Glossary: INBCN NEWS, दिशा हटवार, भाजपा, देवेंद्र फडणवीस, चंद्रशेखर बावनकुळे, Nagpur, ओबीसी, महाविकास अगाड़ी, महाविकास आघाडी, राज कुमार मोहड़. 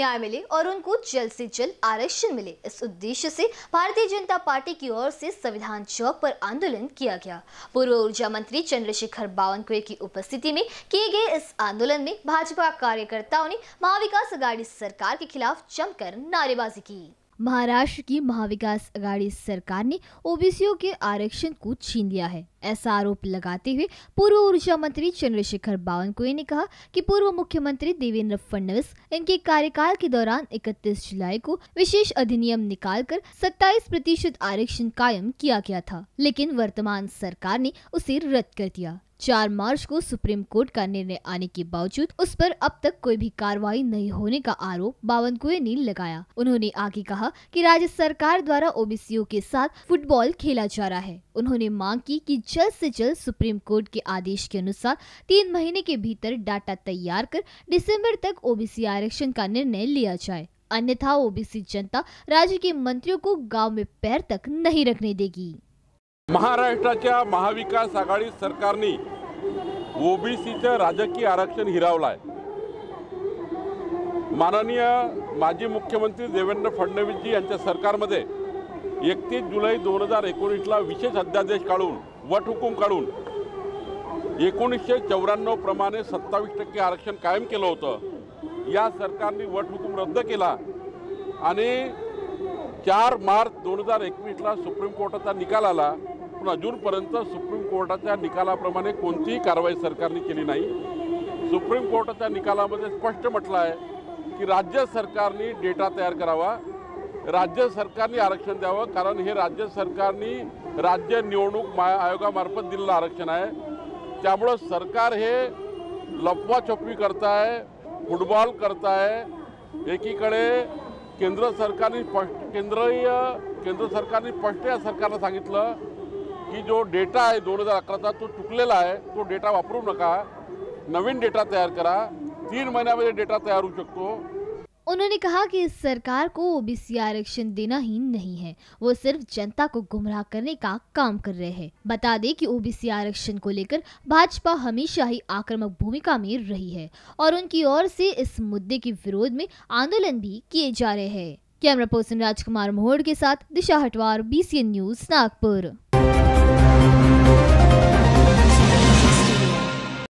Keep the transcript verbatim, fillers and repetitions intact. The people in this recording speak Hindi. न्याय मिले और उनको जल्द से जल्द आरक्षण मिले, इस उद्देश्य से भारतीय जनता पार्टी की ओर से संविधान चौक पर आंदोलन किया गया। पूर्व ऊर्जा मंत्री चंद्रशेखर बावनकुळे की उपस्थिति में किए गए इस आंदोलन में भाजपा कार्यकर्ताओं ने महाविकास अगाड़ी सरकार के खिलाफ जमकर नारेबाजी की। महाराष्ट्र की महाविकास अगाड़ी सरकार ने ओबीसीओ के आरक्षण को छीन लिया है, ऐसा आरोप लगाते हुए पूर्व ऊर्जा मंत्री चंद्रशेखर बावनकुळे ने कहा कि पूर्व मुख्यमंत्री देवेंद्र फडणवीस इनके कार्यकाल के दौरान इकतीस जुलाई को विशेष अधिनियम निकालकर सत्ताईस प्रतिशत आरक्षण कायम किया गया था, लेकिन वर्तमान सरकार ने उसे रद्द कर दिया। चार मार्च को सुप्रीम कोर्ट का निर्णय आने के बावजूद उस पर अब तक कोई भी कार्रवाई नहीं होने का आरोप बावनकुळे ने लगाया। उन्होंने आगे कहा कि राज्य सरकार द्वारा ओबीसीओ के साथ फुटबॉल खेला जा रहा है। उन्होंने मांग की कि जल्द से जल्द सुप्रीम कोर्ट के आदेश के अनुसार तीन महीने के भीतर डाटा तैयार कर दिसंबर तक ओबीसी आरक्षण का निर्णय लिया जाए, अन्यथा ओबीसी जनता राज्य के मंत्रियों को गाँव में पैर तक नहीं रखने देगी। महाराष्ट्राच्या महाविकास आघाडी सरकारने ओबीसीचं राजकीय आरक्षण हिरावलं आहे। माननीय माजी मुख्यमंत्री देवेंद्र फडणवीसजी यांच्या सरकारमध्ये एकतीस जुलै दोन हजार एकोणीसला विशेष अध्यादेश काढून वटहुकूम काढून एकोणीसशे चौऱ्याण्णव प्रमाणे सत्तावीस टक्के आरक्षण कायम केलं होतं। या सरकारने वटहुकूम रद्द केला आणि चार मार्च दोन हजार एकवीसला सुप्रीम कोर्टाचा निकाल आला, पण अजूनपर्यंत सुप्रीम कोर्टाच्या निकालाप्रमाणे कोणतीही कारवाई सरकारने केली नाही। सुप्रीम कोर्टाच्या निकालामध्ये स्पष्ट म्हटलं आहे की राज्य सरकारने डेटा तयार करावा, राज्य सरकारने आरक्षण द्यावं, कारण हे राज्य सरकारने राज्य निवडणूक आयोगामार्फत दिलेलं आरक्षण आहे। त्यामुळं सरकार हे लपवाछपवी करताय, फुटबॉल करताय। एकीकडे केंद्र सरकारने केंद्रीय केंद्र सरकारने स्पष्ट या सरकारला सांगितलं की जो डेटा आहे दोन हजार अकराचा तो चुकलेला आहे, तो डेटा वापरू नका, नवीन डेटा तैयार करा, तीन महीनिया डेटा तैयार हो सकते। उन्होंने कहा कि इस सरकार को ओबीसी आरक्षण देना ही नहीं है, वो सिर्फ जनता को गुमराह करने का काम कर रहे हैं। बता दें कि ओबीसी आरक्षण को लेकर भाजपा हमेशा ही आक्रामक भूमिका में रही है और उनकी ओर से इस मुद्दे के विरोध में आंदोलन भी किए जा रहे हैं। कैमरा पर्सन राज कुमार मोहड़ के साथ दिशा हटवार, I N B C N news, Nagpur.